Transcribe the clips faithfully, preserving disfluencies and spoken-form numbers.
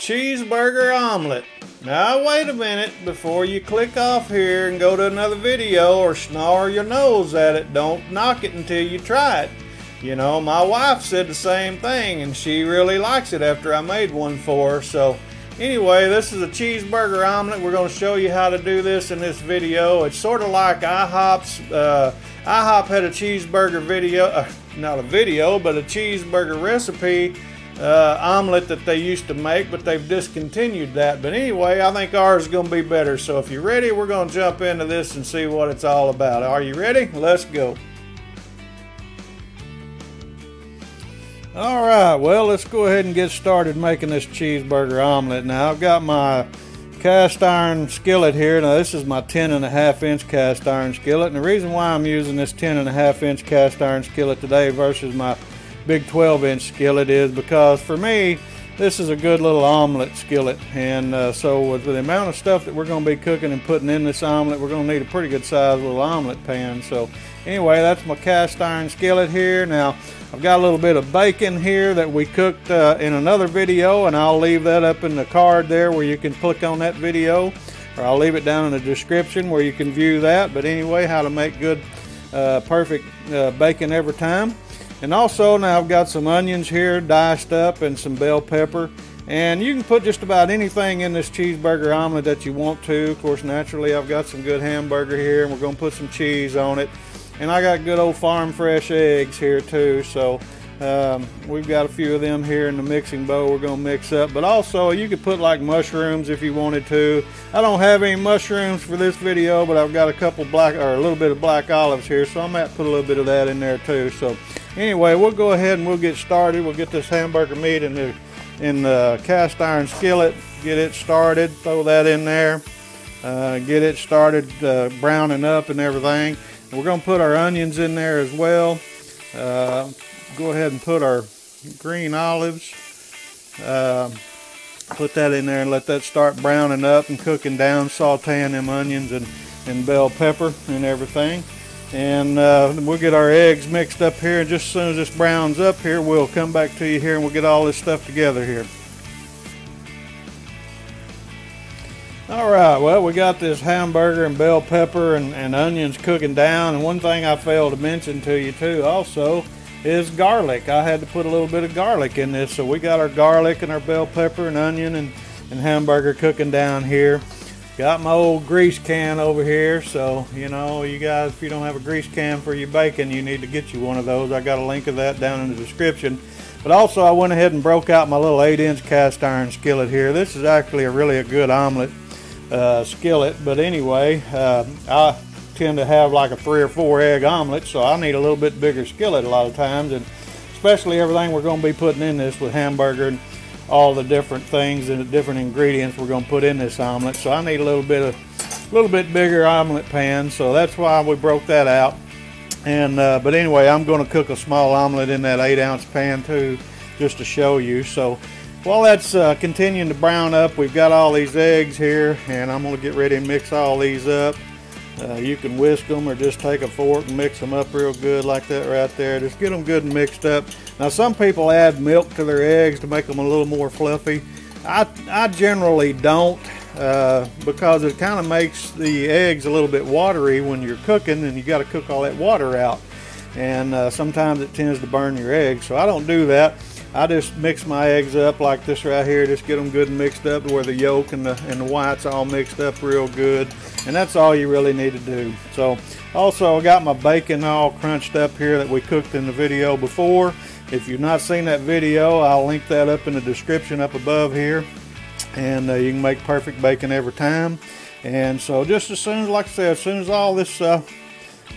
cheeseburger omelet. Now wait a minute, before you click off here and go to another video or snarl your nose at it, don't knock it until you try it. You know, my wife said the same thing and she really likes it after I made one for her. So anyway, this is a cheeseburger omelet. We're going to show you how to do this in this video. It's sort of like IHOP's, uh, IHOP had a cheeseburger video, uh, not a video, but a cheeseburger recipe. Uh, omelet that they used to make, but they've discontinued that. But anyway, I think ours is going to be better. So if you're ready, we're going to jump into this and see what it's all about. Are you ready? Let's go. All right, well, let's go ahead and get started making this cheeseburger omelet. Now I've got my cast iron skillet here. Now this is my ten and a half inch cast iron skillet, and the reason why I'm using this ten and a half inch cast iron skillet today versus my big twelve inch skillet is because for me this is a good little omelet skillet, and uh, so with the amount of stuff that we're going to be cooking and putting in this omelet, we're going to need a pretty good sized little omelet pan. So anyway, that's my cast iron skillet here. Now I've got a little bit of bacon here that we cooked uh, in another video, and I'll leave that up in the card there where you can click on that video, or I'll leave it down in the description where you can view that. But anyway, how to make good uh, perfect uh, bacon every time. And also now I've got some onions here diced up and some bell pepper, and you can put just about anything in this cheeseburger omelet that you want to. Of course, naturally I've got some good hamburger here, and we're going to put some cheese on it, and I got good old farm fresh eggs here too. So um, we've got a few of them here in the mixing bowl we're going to mix up. But also you could put like mushrooms if you wanted to. I don't have any mushrooms for this video, but I've got a couple black, or a little bit of black olives here, so I might put a little bit of that in there too. So anyway, we'll go ahead and we'll get started. We'll get this hamburger meat in the, in the cast iron skillet, get it started, throw that in there, uh, get it started uh, browning up and everything. And we're going to put our onions in there as well. Uh, go ahead and put our green olives, uh, put that in there and let that start browning up and cooking down, sauteing them onions and, and bell pepper and everything. And uh, we'll get our eggs mixed up here, and just as soon as this browns up here, we'll come back to you here and we'll get all this stuff together here. All right, well, we got this hamburger and bell pepper and, and onions cooking down, and one thing I failed to mention to you too also is garlic. I had to put a little bit of garlic in this, so we got our garlic and our bell pepper and onion and, and hamburger cooking down here. Got my old grease can over here, so you know, you guys, if you don't have a grease can for your bacon, you need to get you one of those. I got a link of that down in the description. But also I went ahead and broke out my little eight inch cast iron skillet here. This is actually a really a good omelet uh, skillet, but anyway, uh, I tend to have like a three or four egg omelet, so I need a little bit bigger skillet a lot of times, and especially everything we're going to be putting in this with hamburger and all the different things and the different ingredients we're going to put in this omelet. So I need a little bit of, a little bit bigger omelet pan. So that's why we broke that out. And uh, but anyway, I'm going to cook a small omelet in that eight ounce pan too, just to show you. So while that's uh, continuing to brown up, we've got all these eggs here, and I'm going to get ready and mix all these up. Uh, you can whisk them or just take a fork and mix them up real good like that right there. Just get them good and mixed up. Now some people add milk to their eggs to make them a little more fluffy. I, I generally don't uh, because it kind of makes the eggs a little bit watery when you're cooking, and you got to cook all that water out. And uh, sometimes it tends to burn your eggs, so I don't do that. I just mix my eggs up like this right here, just get them good and mixed up where the yolk and the, and the white's all mixed up real good. And that's all you really need to do. So also I got my bacon all crunched up here that we cooked in the video before. If you've not seen that video, I'll link that up in the description up above here. And uh, you can make perfect bacon every time. And so just as soon as, like I said, as soon as all this uh,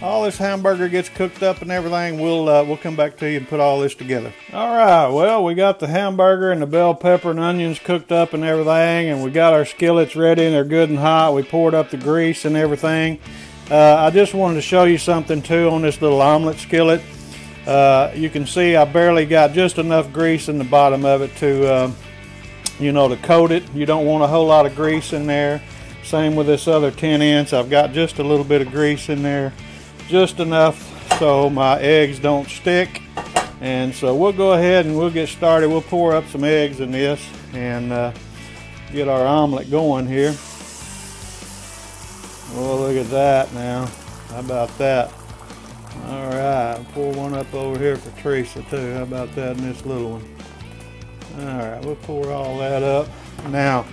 all this hamburger gets cooked up and everything, we'll uh, we'll come back to you and put all this together. All right, well, we got the hamburger and the bell pepper and onions cooked up and everything, and we got our skillets ready and they're good and hot. We poured up the grease and everything. Uh, I just wanted to show you something too on this little omelet skillet. Uh, you can see I barely got just enough grease in the bottom of it to, uh, you know, to coat it. You don't want a whole lot of grease in there. Same with this other ten inch. I've got just a little bit of grease in there. Just enough so my eggs don't stick. And so we'll go ahead and we'll get started. We'll pour up some eggs in this, and uh, get our omelet going here. Oh, look at that now. How about that? All right, pour one up over here for Teresa too. How about that in this little one? All right, we'll pour all that up. Now,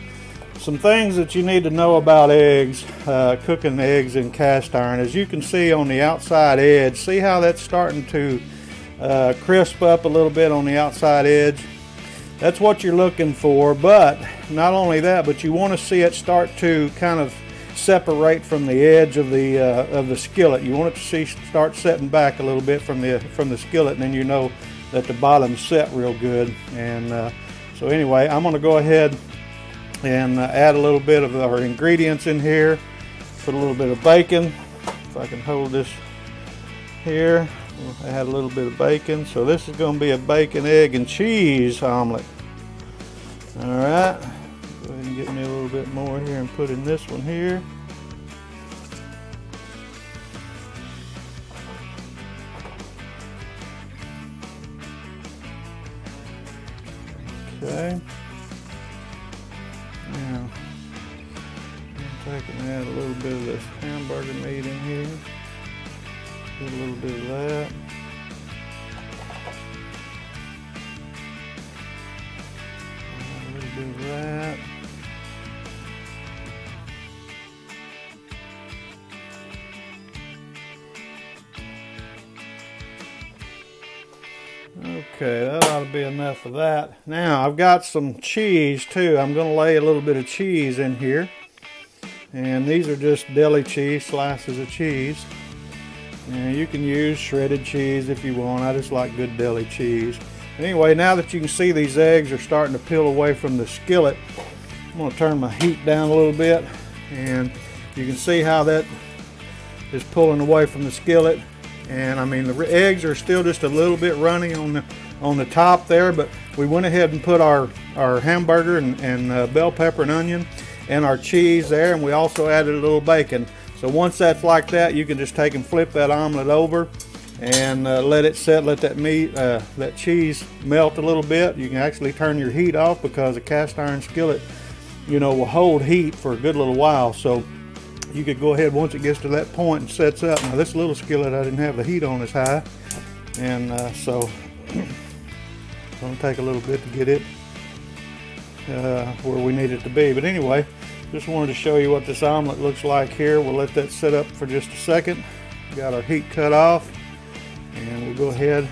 some things that you need to know about eggs, uh, cooking the eggs in cast iron. As you can see on the outside edge, see how that's starting to uh, crisp up a little bit on the outside edge? That's what you're looking for, but not only that, but you want to see it start to kind of separate from the edge of the uh, of the skillet. You want it to see start setting back a little bit from the from the skillet, and then you know that the bottom's set real good. And uh, so anyway, I'm going to go ahead and uh, add a little bit of our ingredients in here. Put a little bit of bacon. If I can hold this here, we'll add a little bit of bacon. So this is going to be a bacon, egg, and cheese omelet. All right. Go ahead and get me a little bit more here and put in this one here. Okay. Now, I'm taking and add a little bit of this hamburger meat in here. Put a little bit of that. A little bit of that. Okay, that ought to be enough of that. Now I've got some cheese too. I'm going to lay a little bit of cheese in here, and these are just deli cheese, slices of cheese. And you can use shredded cheese if you want. I just like good deli cheese. Anyway, now that you can see these eggs are starting to peel away from the skillet, I'm going to turn my heat down a little bit, and you can see how that is pulling away from the skillet. And I mean, the eggs are still just a little bit runny on the on the top there, but we went ahead and put our our hamburger and, and uh, bell pepper and onion and our cheese there, and we also added a little bacon. So once that's like that, you can just take and flip that omelet over and uh, let it set, let that meat, uh, that cheese melt a little bit. You can actually turn your heat off because a cast iron skillet, you know, will hold heat for a good little while. So you could go ahead once it gets to that point and sets up. Now this little skillet, I didn't have the heat on as high, and uh, so it's going to take a little bit to get it uh, where we need it to be. But anyway, just wanted to show you what this omelet looks like here. We'll let that sit up for just a second. Got our heat cut off, and we'll go ahead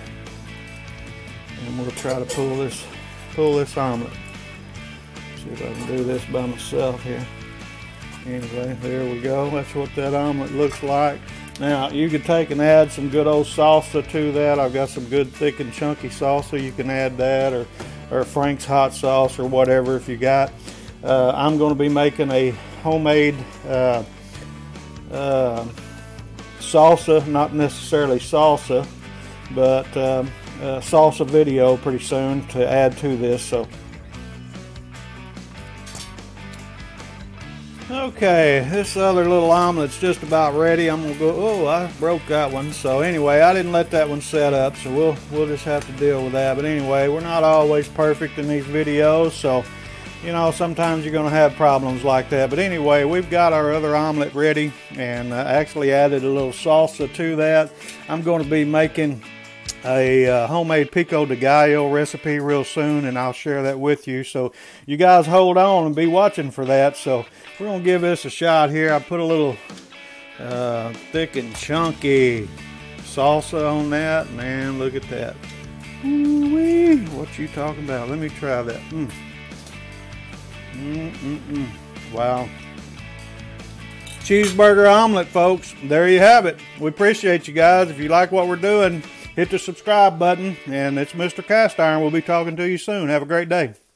and we'll try to pull this pull this omelet. See if I can do this by myself here. Anyway, there we go. That's what that omelet looks like. Now, you could take and add some good old salsa to that. I've got some good thick and chunky salsa. You can add that, or, or Frank's hot sauce, or whatever if you got. Uh, I'm going to be making a homemade uh, uh, salsa, not necessarily salsa, but uh, a salsa video pretty soon to add to this. So. Okay, this other little omelet's just about ready. I'm gonna go. Oh, I broke that one. So anyway, I didn't let that one set up, so we'll we'll just have to deal with that. But anyway, we're not always perfect in these videos, so you know sometimes you're gonna have problems like that. But anyway, we've got our other omelet ready, and I actually added a little salsa to that. I'm going to be making a uh, homemade pico de gallo recipe real soon, and I'll share that with you, so you guys hold on and be watching for that. So we're gonna give this a shot here. I put a little uh, thick and chunky salsa on that. Man, look at that. Ooh-wee. What you talking about? Let me try that. Mm. Mm -mm -mm. Wow. Cheeseburger omelet, folks. There you have it. We appreciate you guys. If you like what we're doing, hit the subscribe button, and it's Mister Cast Iron. We'll be talking to you soon. Have a great day.